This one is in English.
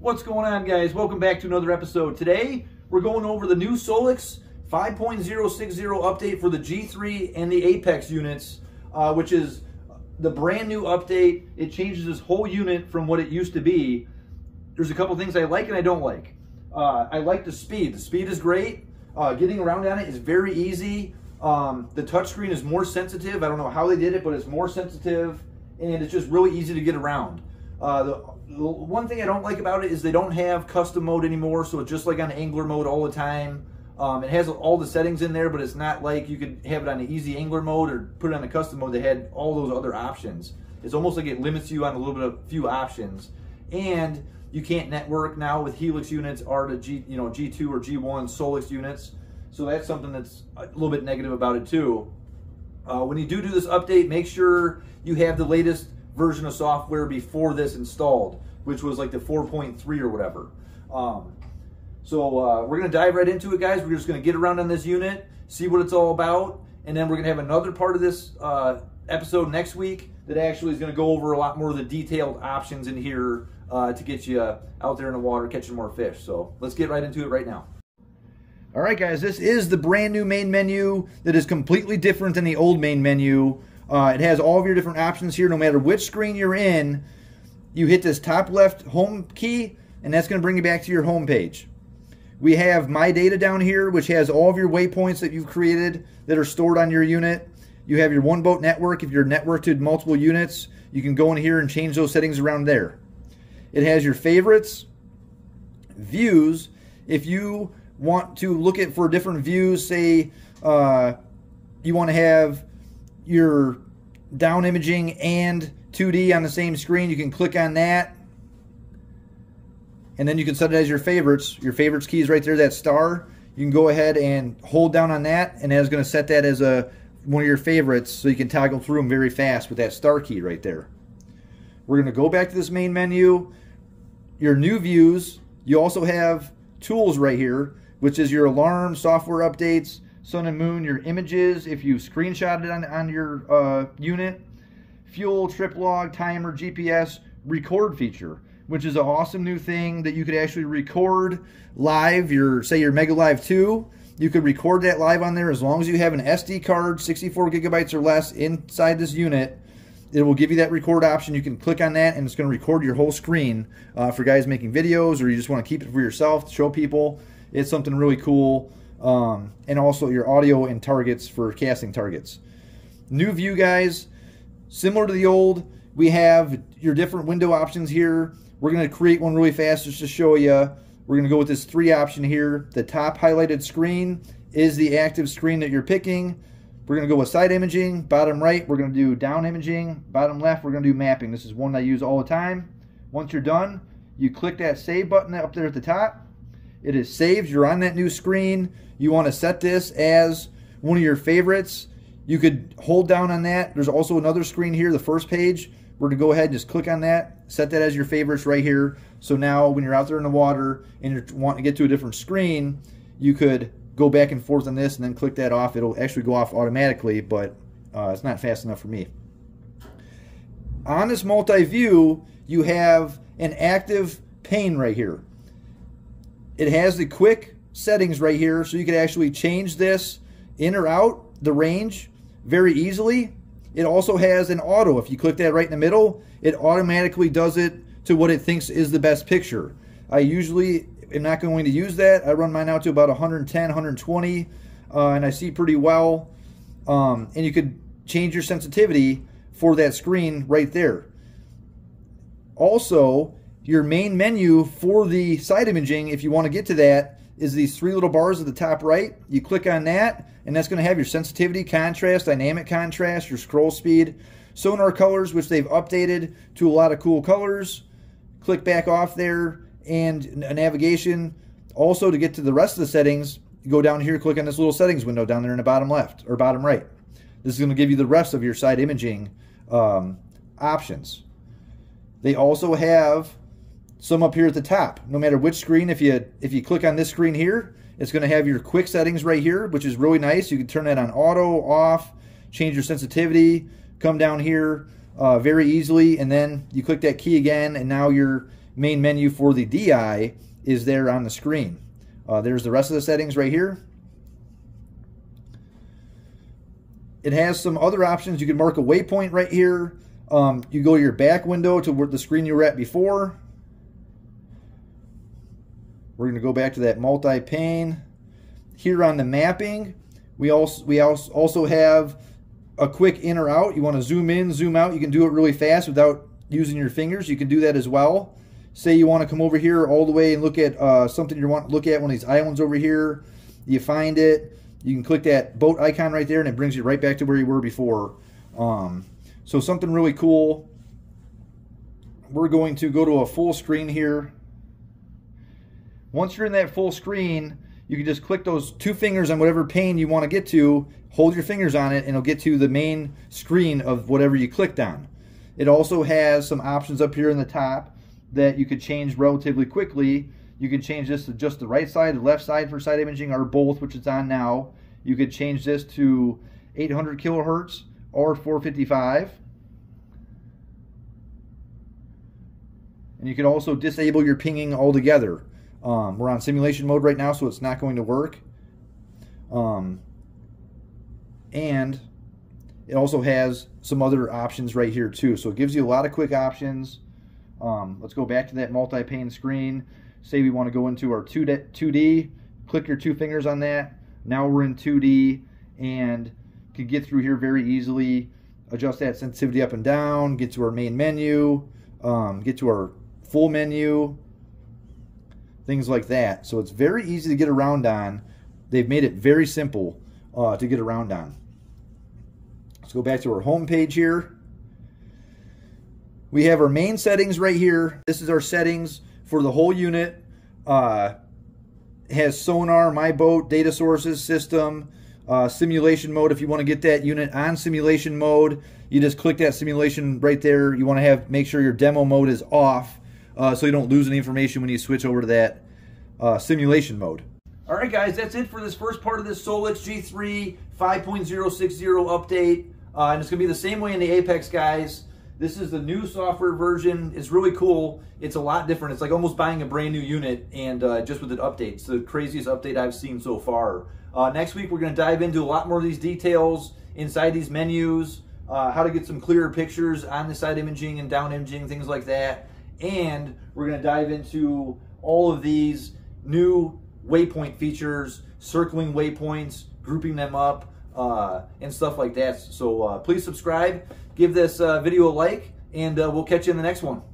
What's going on, guys? Welcome back to another episode. Today we're going over the new Solix 5.060 update for the G3 and the Apex units, which is the brand new update. It changes this whole unit from what it used to be. There's a couple things I like and I don't like. I like the speed. The speed is great. Getting around on it is very easy. The touchscreen is more sensitive. I don't know how they did it, but it's more sensitive and it's just really easy to get around. The one thing I don't like about it is they don't have custom mode anymore, so it's just like on angler mode all the time. It has all the settings in there, but it's not like you could have it on an easy angler mode or put it on a custom mode. They had all those other options. It's almost like it limits you on a little bit of few options. And you can't network now with Helix units or the G2 or G1 Solix units. So that's something that's a little bit negative about it too. When you do this update, make sure you have the latest version of software before this installed, which was like the 4.3 or whatever. So we're gonna dive right into it, guys. We're just gonna get around on this unit, see what it's all about, and then we're gonna have another part of this episode next week that actually is gonna go over a lot more of the detailed options in here to get you out there in the water catching more fish. So let's get right into it right now. All right, guys, this is the brand new main menu that is completely different than the old main menu. It has all of your different options here. No matter which screen you're in, you hit this top left home key, and that's going to bring you back to your home page. We have My Data down here, which has all of your waypoints that you've created that are stored on your unit. You have your one boat network. If you're networked to multiple units, you can go in here and change those settings around there. It has your favorites, views. If you want to look at for different views, say you want to have your down imaging and 2D on the same screen, you can click on that, and then you can set it as your favorites. Your favorites key is right there, that star. You can go ahead and hold down on that, and that's going to set that as one of your favorites, so you can toggle through them very fast with that star key right there. We're going to go back to this main menu. Your new views, you also have tools right here, which is your alarm, software updates, sun and moon, your images, if you screenshot it on your unit, fuel, trip log, timer, GPS, record feature, which is an awesome new thing that you could actually record live, say your Mega Live 2. You could record that live on there as long as you have an SD card, 64 gigabytes or less inside this unit. It will give you that record option. You can click on that and it's going to record your whole screen for guys making videos, or you just want to keep it for yourself to show people. It's something really cool. And also your audio and targets for casting targets. New view, guys, similar to the old, we have your different window options here. We're going to create one really fast just to show you. We're going to go with this 3 option here. The top highlighted screen is the active screen that you're picking. We're going to go with side imaging. Bottom right, we're going to do down imaging. Bottom left, we're going to do mapping. This is one I use all the time. Once you're done, you click that save button up there at the top. It is saved. You're on that new screen. You want to set this as one of your favorites. You could hold down on that. There's also another screen here, the first page. We're going to go ahead and just click on that. Set that as your favorites right here. So now when you're out there in the water and you want to get to a different screen, you could go back and forth on this and then click that off. It'll actually go off automatically, but it's not fast enough for me. On this multi-view, you have an active pane right here. It has the quick settings right here, so you can actually change this in or out the range very easily. It also has an auto. If you click that right in the middle, it automatically does it to what it thinks is the best picture. I usually am not going to use that. I run mine out to about 110, 120, and I see pretty well. And you could change your sensitivity for that screen right there. Also, your main menu for the side imaging, if you want to get to that, is these 3 little bars at the top right. You click on that, and that's going to have your sensitivity, contrast, dynamic contrast, your scroll speed, sonar colors, which they've updated to a lot of cool colors. Click back off there. And navigation. Also, to get to the rest of the settings, you go down here, click on this little settings window down there in the bottom left or bottom right. This is going to give you the rest of your side imaging options. They also have some up here at the top. No matter which screen, if you click on this screen here, it's going to have your quick settings right here, which is really nice. You can turn that on auto, off, change your sensitivity, come down here very easily, and then you click that key again, and now you're main menu for the DI is there on the screen. There's the rest of the settings right here. It has some other options. You can mark a waypoint right here. You go to your back window to where the screen you were at before. We're going to go back to that multi-pane. Here on the mapping, we also have a quick in or out. You want to zoom in, zoom out. You can do it really fast without using your fingers. You can do that as well. Say you want to come over here all the way and look at something you want to look at, one of these islands over here. You find it. You can click that boat icon right there, and it brings you right back to where you were before. So something really cool. We're going to go to a full screen here. Once you're in that full screen, you can just click those two fingers on whatever pane you want to get to, hold your fingers on it, and it'll get to the main screen of whatever you clicked on. It also has some options up here in the top that you could change relatively quickly. You could change this to just the right side, the left side for side imaging, or both, which it's on now. You could change this to 800 kilohertz or 455. And you can also disable your pinging altogether. We're on simulation mode right now, so it's not going to work. And it also has some other options right here too. So it gives you a lot of quick options. Let's go back to that multi-pane screen. Say we want to go into our 2D, click your two fingers on that. Now we're in 2D and can get through here very easily, adjust that sensitivity up and down, get to our main menu, get to our full menu, things like that. So it's very easy to get around on. They've made it very simple to get around on. Let's go back to our home page here. We have our main settings right here. This is our settings for the whole unit. It has sonar, my boat, data sources, system, simulation mode. If you want to get that unit on simulation mode, you just click that simulation right there. You want to make sure your demo mode is off so you don't lose any information when you switch over to that simulation mode. All right, guys, that's it for this first part of this Solix G3 5.060 update. And it's going to be the same way in the Apex, guys. This is the new software version. It's really cool. It's a lot different. It's like almost buying a brand new unit and just with an update. It's the craziest update I've seen so far. Next week, we're gonna dive into a lot more of these details inside these menus, how to get some clearer pictures on the side imaging and down imaging, things like that. And we're gonna dive into all of these new waypoint features, circling waypoints, grouping them up, and stuff like that. So please subscribe, give this video a like, and we'll catch you in the next one.